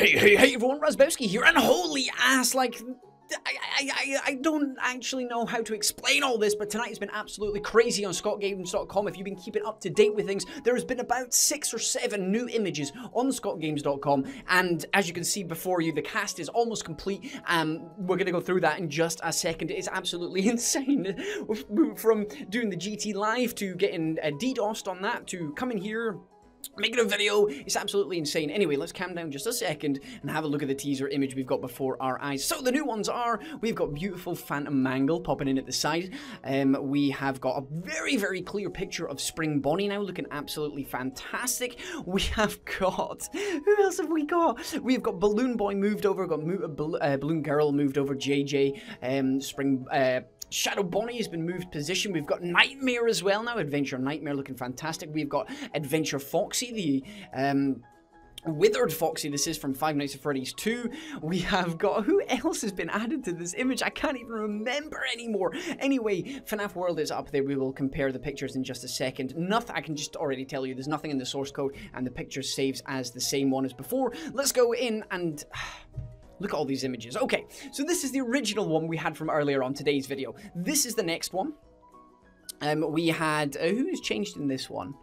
Hey everyone, Razzbowski here, and holy ass, like, I don't actually know how to explain all this, but tonight has been absolutely crazy on scottgames.com. If you've been keeping up to date with things, there has been about 6 or 7 new images on scottgames.com, and as you can see before you, the cast is almost complete. We're going to go through that in just a second. It's absolutely insane. We've moved from doing the GT Live to getting DDoSed on that to coming here, making a video. It's absolutely insane. Anyway, let's calm down just a second and have a look at the teaser image we've got before our eyes. So the new ones are, we've got beautiful Phantom Mangle popping in at the side. We have got a very, very clear picture of Spring Bonnie now, looking absolutely fantastic. We have got, who else have we got? We've got Balloon Boy moved over, got Balloon Girl moved over, JJ, Shadow Bonnie has been moved position. We've got Nightmare as well now. Adventure Nightmare looking fantastic. We've got Adventure Foxy, the Withered Foxy. This is from Five Nights at Freddy's 2. We have got, who else has been added to this image? I can't even remember anymore. Anyway, FNAF World is up there. We will compare the pictures in just a second. Nothing, I can just already tell you, there's nothing in the source code, and the picture saves as the same one as before. Let's go in and look at all these images. Okay, so this is the original one we had from earlier on today's video. This is the next one. We had, who's changed in this one?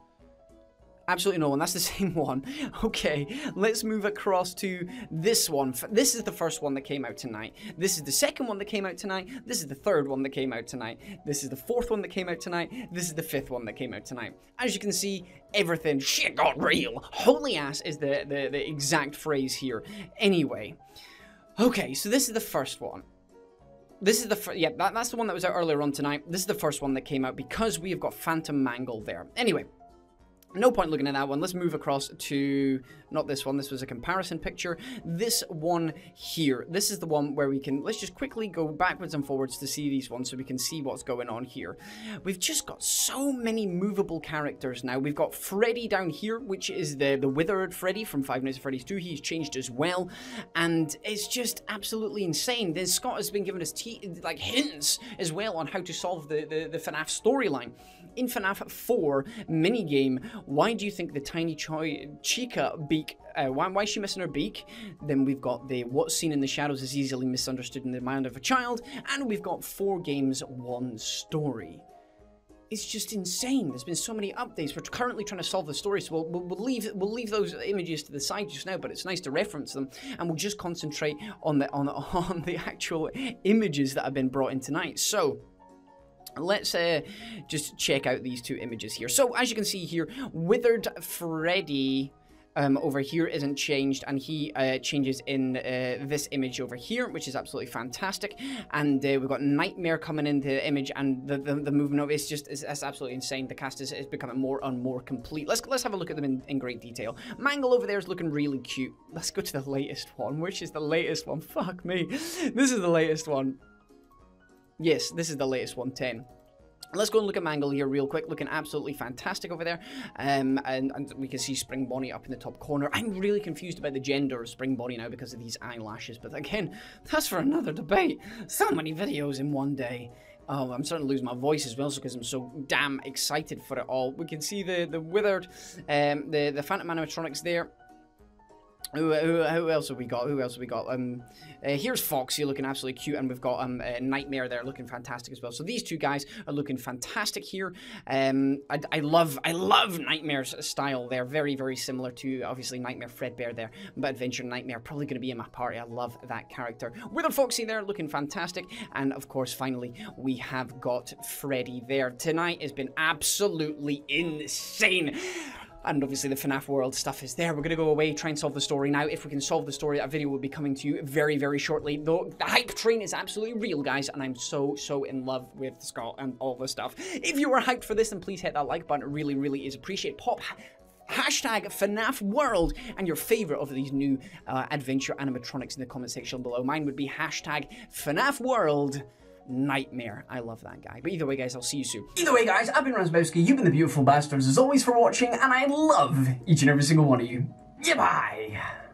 Absolutely no one. That's the same one. Okay, let's move across to this one. This is the first one that came out tonight. This is the second one that came out tonight. This is the third one that came out tonight. This is the fourth one that came out tonight. This is the fifth one that came out tonight. As you can see, everything, shit got real. Holy ass is the exact phrase here. Anyway. Okay, so this is the first one. This is the that's the one that was out earlier on tonight. This is the first one that came out because we have got Phantom Mangle there. Anyway, no point looking at that one. Let's move across to, not this one, this was a comparison picture. This one here. This is the one where we can, let's just quickly go backwards and forwards to see these ones so we can see what's going on here. We've just got so many movable characters now. We've got Freddy down here, which is the Withered Freddy from Five Nights at Freddy's 2. He's changed as well. And it's just absolutely insane. Then Scott has been giving us like hints as well on how to solve the FNAF storyline. In FNAF 4 minigame, why do you think the tiny Chica beak, why is she missing her beak? Then we've got the what's seen in the shadows is easily misunderstood in the mind of a child, and we've got 4 games, 1 story. It's just insane. There's been so many updates. We're currently trying to solve the story, so we'll leave those images to the side just now, but it's nice to reference them, and we'll just concentrate on the actual images that have been brought in tonight. So let's just check out these 2 images here. So as you can see here, Withered Freddy over here isn't changed, and he changes in this image over here, which is absolutely fantastic. And we've got Nightmare coming into the image, and the movement of it's just, that's absolutely insane. The cast is becoming more and more complete. Let's have a look at them in great detail. Mangle over there is looking really cute. Let's go to the latest one, which is the latest one. Fuck me. This is the latest one. Yes, this is the latest 110. Let's go and look at Mangle here real quick, looking absolutely fantastic over there. And we can see Spring Bonnie up in the top corner. I'm really confused about the gender of Spring Bonnie now because of these eyelashes, but again, that's for another debate. So many videos in one day. Oh, I'm starting to lose my voice as well because I'm so damn excited for it all. We can see the Withered, the Phantom animatronics there. Who else have we got? Here's Foxy looking absolutely cute, and we've got Nightmare there looking fantastic as well. So these 2 guys are looking fantastic here. I love Nightmare's style. They're very, very similar to obviously Nightmare Fredbear there, but Adventure Nightmare probably going to be in my party. I love that character. Withered Foxy there looking fantastic, and of course finally we have got Freddy there. Tonight has been absolutely insane. And obviously the FNAF World stuff is there. We're going to go away, try and solve the story now. If we can solve the story, that video will be coming to you very, very shortly. Though the hype train is absolutely real, guys, and I'm so, so in love with Scott and all the stuff. If you were hyped for this, then please hit that like button. It really, really is appreciated. Pop hashtag FNAF World and your favorite of these new adventure animatronics in the comment section below. Mine would be hashtag FNAF World Nightmare. I love that guy. But either way, guys, I'll see you soon. Either way, guys, I've been Razzbowski, you've been the Beautiful Bastards, as always, for watching, and I love each and every single one of you. Goodbye!